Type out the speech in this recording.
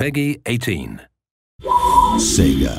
PEGI 18. Sega.